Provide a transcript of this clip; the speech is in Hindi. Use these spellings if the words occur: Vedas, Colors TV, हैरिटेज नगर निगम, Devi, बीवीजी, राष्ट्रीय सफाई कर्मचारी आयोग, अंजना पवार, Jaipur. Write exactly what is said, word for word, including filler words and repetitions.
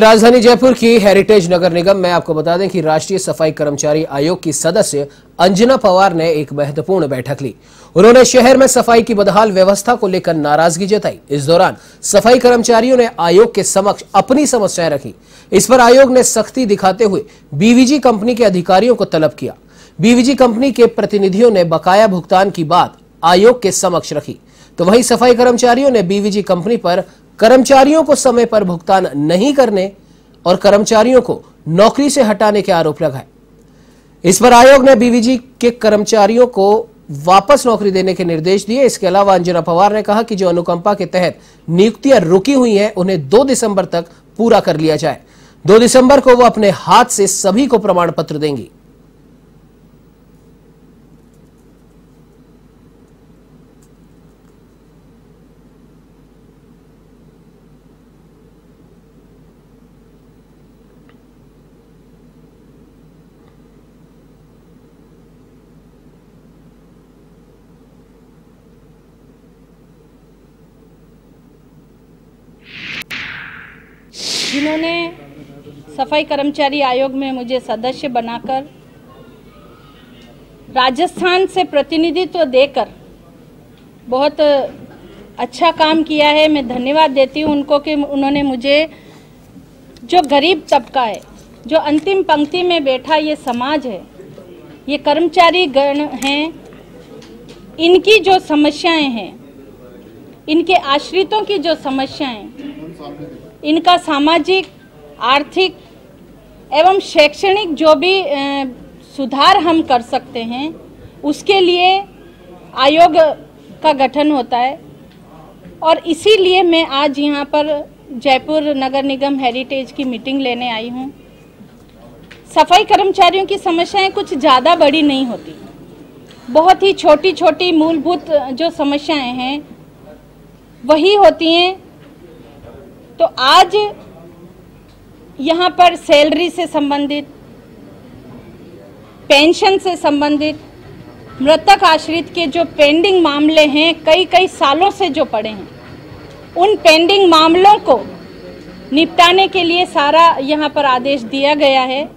राजधानी जयपुर की हेरिटेज नगर निगम में आपको बता दें कि राष्ट्रीय सफाई कर्मचारी आयोग की सदस्य अंजना पवार ने एक महत्वपूर्ण बैठक ली। उन्होंने शहर में सफाई की बदहाल व्यवस्था को लेकर नाराजगी जताई। इस दौरान सफाई कर्मचारियों ने आयोग के समक्ष अपनी समस्याएं रखी। इस पर आयोग ने सख्ती दिखाते हुए बीवीजी कंपनी के अधिकारियों को तलब किया। बीवीजी कंपनी के प्रतिनिधियों ने बकाया भुगतान की बात आयोग के समक्ष रखी, तो वहीं सफाई कर्मचारियों ने बीवीजी कंपनी पर कर्मचारियों को समय पर भुगतान नहीं करने और कर्मचारियों को नौकरी से हटाने के आरोप लगाए। इस पर आयोग ने बीवीजी के कर्मचारियों को वापस नौकरी देने के निर्देश दिए। इसके अलावा अंजना पवार ने कहा कि जो अनुकंपा के तहत नियुक्तियां रुकी हुई हैं उन्हें दो दिसंबर तक पूरा कर लिया जाए। दो दिसंबर को वह अपने हाथ से सभी को प्रमाण पत्र देंगी। जिन्होंने सफाई कर्मचारी आयोग में मुझे सदस्य बनाकर राजस्थान से प्रतिनिधित्व देकर बहुत अच्छा काम किया है। मैं धन्यवाद देती हूँ उनको कि उन्होंने मुझे, जो गरीब तबका है, जो अंतिम पंक्ति में बैठा ये समाज है, ये कर्मचारी गण हैं, इनकी जो समस्याएं हैं, इनके आश्रितों की जो समस्याएं, इनका सामाजिक, आर्थिक एवं शैक्षणिक जो भी सुधार हम कर सकते हैं उसके लिए आयोग का गठन होता है। और इसीलिए मैं आज यहाँ पर जयपुर नगर निगम हेरिटेज की मीटिंग लेने आई हूँ। सफाई कर्मचारियों की समस्याएं कुछ ज़्यादा बड़ी नहीं होती, बहुत ही छोटी छोटी मूलभूत जो समस्याएं हैं वही होती हैं। तो आज यहाँ पर सैलरी से संबंधित, पेंशन से संबंधित, मृतक आश्रित के जो पेंडिंग मामले हैं, कई कई सालों से जो पड़े हैं, उन पेंडिंग मामलों को निपटाने के लिए सारा यहाँ पर आदेश दिया गया है।